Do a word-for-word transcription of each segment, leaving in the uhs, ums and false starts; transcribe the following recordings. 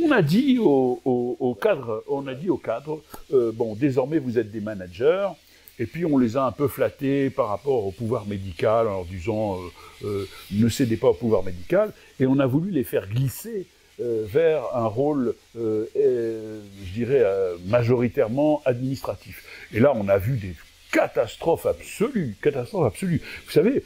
On a dit aux au, au cadres, cadre, euh, bon, désormais vous êtes des managers, et puis on les a un peu flattés par rapport au pouvoir médical, en leur disant euh, euh, ne cédez pas au pouvoir médical, et on a voulu les faire glisser euh, vers un rôle, euh, euh, je dirais, euh, majoritairement administratif. Et là, on a vu des catastrophes absolues, catastrophes absolues. Vous savez,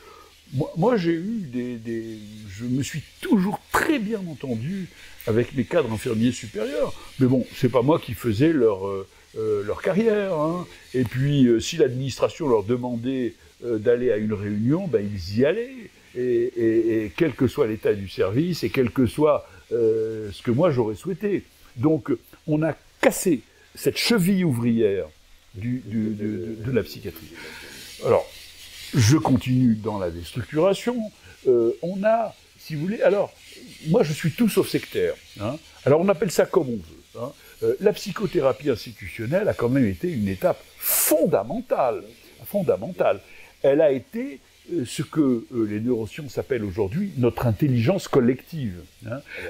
moi, moi j'ai eu des, des... Je me suis toujours très bien entendu avec mes cadres infirmiers supérieurs, mais bon, c'est pas moi qui faisais leur... Euh, Euh, leur carrière, hein. Et puis euh, si l'administration leur demandait euh, d'aller à une réunion, ben, ils y allaient, et, et, et quel que soit l'état du service, et quel que soit euh, ce que moi j'aurais souhaité. Donc on a cassé cette cheville ouvrière du, du, de, de, de la psychiatrie. Alors, je continue dans la déstructuration, euh, on a, si vous voulez, alors, moi je suis tout sauf sectaire, hein. Alors on appelle ça comme on veut, hein. La psychothérapie institutionnelle a quand même été une étape fondamentale, fondamentale. Elle a été ce que les neurosciences appellent aujourd'hui notre intelligence collective.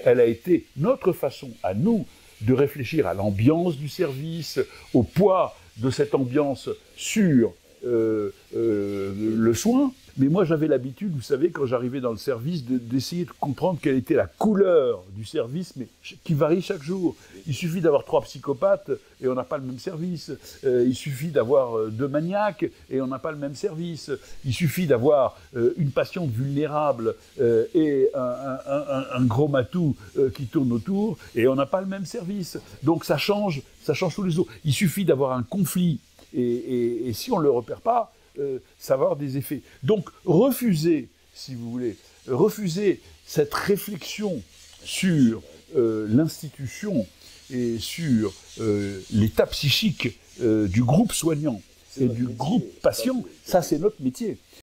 Elle a été notre façon à nous de réfléchir à l'ambiance du service, au poids de cette ambiance sur euh, euh, le soin. Mais moi, j'avais l'habitude, vous savez, quand j'arrivais dans le service, d'essayer de, de comprendre quelle était la couleur du service, mais qui varie chaque jour. Il suffit d'avoir trois psychopathes et on n'a pas le même service. Euh, il suffit d'avoir deux maniaques et on n'a pas le même service. Il suffit d'avoir euh, une patiente vulnérable euh, et un, un, un, un gros matou euh, qui tourne autour et on n'a pas le même service. Donc ça change, ça change tous les autres. Il suffit d'avoir un conflit et, et, et si on ne le repère pas, Euh, savoir des effets. Donc refuser, si vous voulez, refuser cette réflexion sur euh, l'institution et sur euh, l'état psychique euh, du groupe soignant et du groupe patient, ça c'est notre métier.